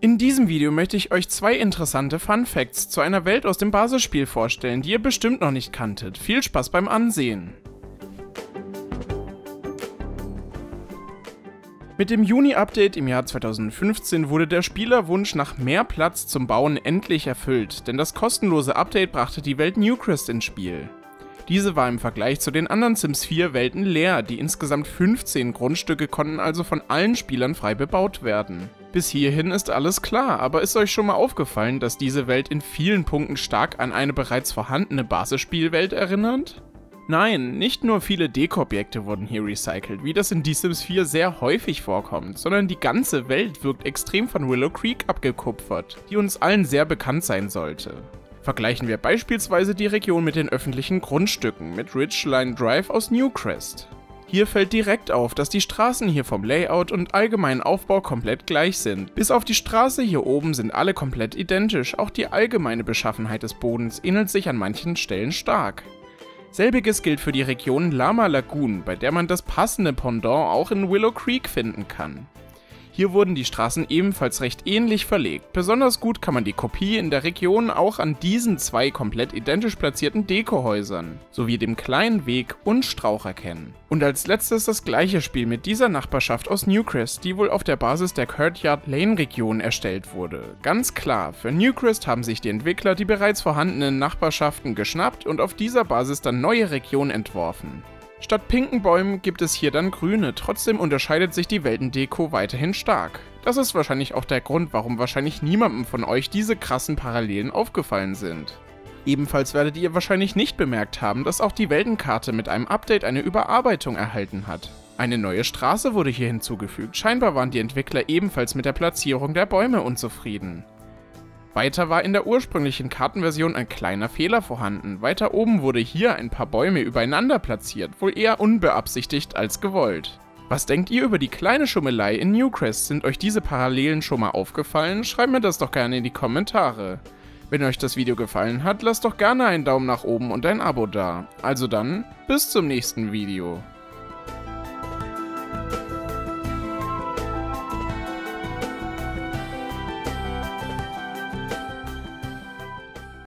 In diesem Video möchte ich euch zwei interessante Fun Facts zu einer Welt aus dem Basisspiel vorstellen, die ihr bestimmt noch nicht kanntet. Viel Spaß beim Ansehen! Mit dem Juni-Update im Jahr 2015 wurde der Spielerwunsch nach mehr Platz zum Bauen endlich erfüllt, denn das kostenlose Update brachte die Welt Newcrest ins Spiel. Diese war im Vergleich zu den anderen Sims 4 Welten leer, die insgesamt 15 Grundstücke konnten also von allen Spielern frei bebaut werden. Bis hierhin ist alles klar, aber ist euch schon mal aufgefallen, dass diese Welt in vielen Punkten stark an eine bereits vorhandene Basisspielwelt erinnert? Nein, nicht nur viele Deko-Objekte wurden hier recycelt, wie das in The Sims 4 sehr häufig vorkommt, sondern die ganze Welt wirkt extrem von Willow Creek abgekupfert, die uns allen sehr bekannt sein sollte. Vergleichen wir beispielsweise die Region mit den öffentlichen Grundstücken mit Ridge Line Drive aus Newcrest. Hier fällt direkt auf, dass die Straßen hier vom Layout und allgemeinen Aufbau komplett gleich sind. Bis auf die Straße hier oben sind alle komplett identisch, auch die allgemeine Beschaffenheit des Bodens ähnelt sich an manchen Stellen stark. Selbiges gilt für die Region Llama Lagoon, bei der man das passende Pendant auch in Willow Creek finden kann. Hier wurden die Straßen ebenfalls recht ähnlich verlegt. Besonders gut kann man die Kopie in der Region auch an diesen zwei komplett identisch platzierten Dekohäusern sowie dem kleinen Weg und Strauch erkennen. Und als letztes das gleiche Spiel mit dieser Nachbarschaft aus Newcrest, die wohl auf der Basis der Courtyard Lane Region erstellt wurde. Ganz klar, für Newcrest haben sich die Entwickler die bereits vorhandenen Nachbarschaften geschnappt und auf dieser Basis dann neue Regionen entworfen. Statt pinken Bäumen gibt es hier dann grüne, trotzdem unterscheidet sich die Weltendeko weiterhin stark. Das ist wahrscheinlich auch der Grund, warum wahrscheinlich niemandem von euch diese krassen Parallelen aufgefallen sind. Ebenfalls werdet ihr wahrscheinlich nicht bemerkt haben, dass auch die Weltenkarte mit einem Update eine Überarbeitung erhalten hat. Eine neue Straße wurde hier hinzugefügt, scheinbar waren die Entwickler ebenfalls mit der Platzierung der Bäume unzufrieden. Weiter war in der ursprünglichen Kartenversion ein kleiner Fehler vorhanden, weiter oben wurde hier ein paar Bäume übereinander platziert, wohl eher unbeabsichtigt als gewollt. Was denkt ihr über die kleine Schummelei in Newcrest? Sind euch diese Parallelen schon mal aufgefallen? Schreibt mir das doch gerne in die Kommentare. Wenn euch das Video gefallen hat, lasst doch gerne einen Daumen nach oben und ein Abo da. Also dann, bis zum nächsten Video.